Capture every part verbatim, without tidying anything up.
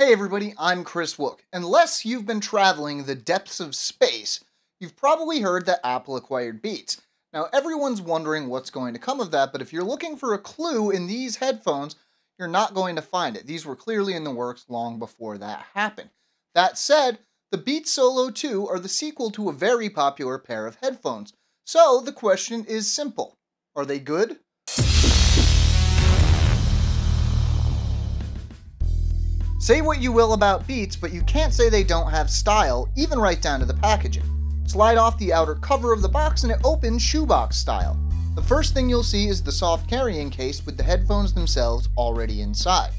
Hey everybody, I'm Kris Wook. Unless you've been traveling the depths of space, you've probably heard that Apple acquired Beats. Now everyone's wondering what's going to come of that, but if you're looking for a clue in these headphones, you're not going to find it. These were clearly in the works long before that happened. That said, the Beats Solo two are the sequel to a very popular pair of headphones. So the question is simple. Are they good? Say what you will about Beats, but you can't say they don't have style, even right down to the packaging. Slide off the outer cover of the box and it opens shoebox style. The first thing you'll see is the soft carrying case with the headphones themselves already inside.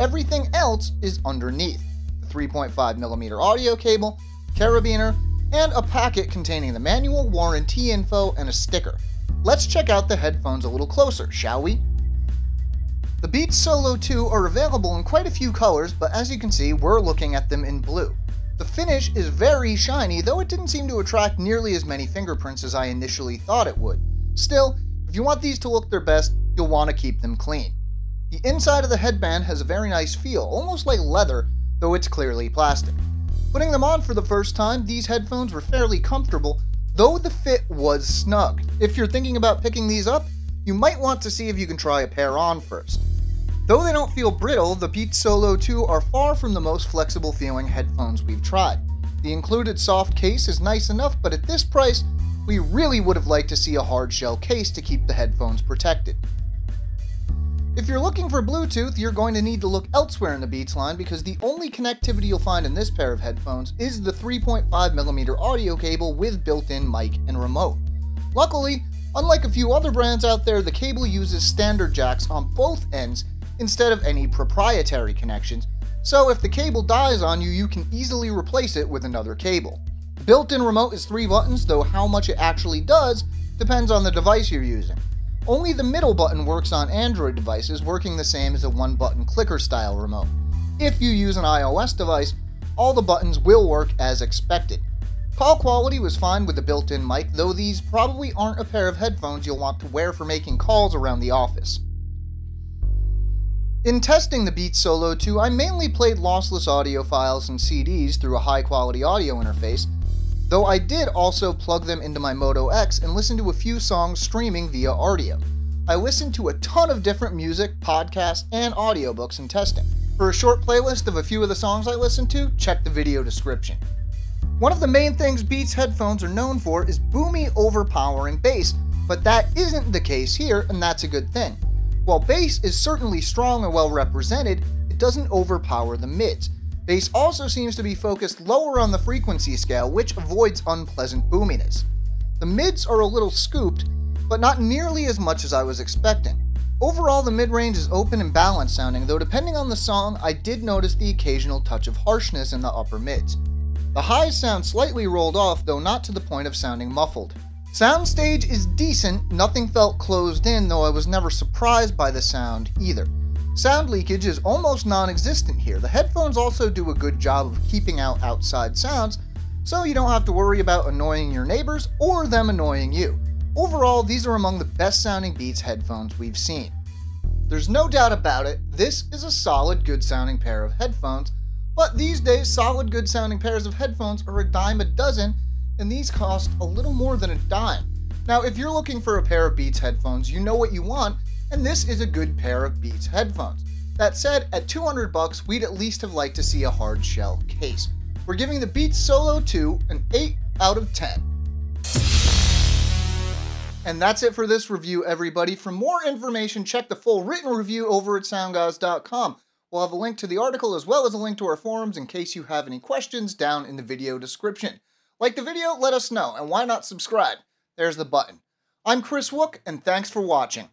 Everything else is underneath. The three point five millimeter audio cable, carabiner, and a packet containing the manual, warranty info, and a sticker. Let's check out the headphones a little closer, shall we? The Beats Solo two are available in quite a few colors, but as you can see, we're looking at them in blue. The finish is very shiny, though it didn't seem to attract nearly as many fingerprints as I initially thought it would. Still, if you want these to look their best, you'll want to keep them clean. The inside of the headband has a very nice feel, almost like leather, though it's clearly plastic. Putting them on for the first time, these headphones were fairly comfortable, though the fit was snug. If you're thinking about picking these up, you might want to see if you can try a pair on first. Though they don't feel brittle, the Beats Solo two are far from the most flexible feeling headphones we've tried. The included soft case is nice enough, but at this price, we really would have liked to see a hard shell case to keep the headphones protected. If you're looking for Bluetooth, you're going to need to look elsewhere in the Beats line because the only connectivity you'll find in this pair of headphones is the three point five millimeter audio cable with built-in mic and remote. Luckily, unlike a few other brands out there, the cable uses standard jacks on both ends instead of any proprietary connections, so if the cable dies on you, you can easily replace it with another cable. The built-in remote is three buttons, though how much it actually does depends on the device you're using. Only the middle button works on Android devices, working the same as a one-button clicker-style remote. If you use an iOS device, all the buttons will work as expected. Call quality was fine with the built-in mic, though these probably aren't a pair of headphones you'll want to wear for making calls around the office. In testing the Beats Solo two, I mainly played lossless audio files and C Ds through a high-quality audio interface, though I did also plug them into my Moto X and listen to a few songs streaming via audio. I listened to a ton of different music, podcasts, and audiobooks in testing. For a short playlist of a few of the songs I listened to, check the video description. One of the main things Beats headphones are known for is boomy, overpowering bass, but that isn't the case here, and that's a good thing. While bass is certainly strong and well represented, it doesn't overpower the mids. Bass also seems to be focused lower on the frequency scale, which avoids unpleasant boominess. The mids are a little scooped, but not nearly as much as I was expecting. Overall, the mid-range is open and balanced sounding, though depending on the song, I did notice the occasional touch of harshness in the upper mids. The highs sound slightly rolled off, though not to the point of sounding muffled. Soundstage is decent, nothing felt closed in, though I was never surprised by the sound either. Sound leakage is almost non-existent here. The headphones also do a good job of keeping out outside sounds, so you don't have to worry about annoying your neighbors or them annoying you. Overall, these are among the best sounding Beats headphones we've seen. There's no doubt about it, this is a solid, good sounding pair of headphones, but these days, solid, good sounding pairs of headphones are a dime a dozen, and these cost a little more than a dime. Now, if you're looking for a pair of Beats headphones, you know what you want, and this is a good pair of Beats headphones. That said, at two hundred bucks, we'd at least have liked to see a hard shell case. We're giving the Beats Solo two an eight out of ten. And that's it for this review, everybody. For more information, check the full written review over at SoundGuys dot com. We'll have a link to the article as well as a link to our forums in case you have any questions down in the video description. Like the video, let us know, and why not subscribe? There's the button. I'm Kris Wook, and thanks for watching.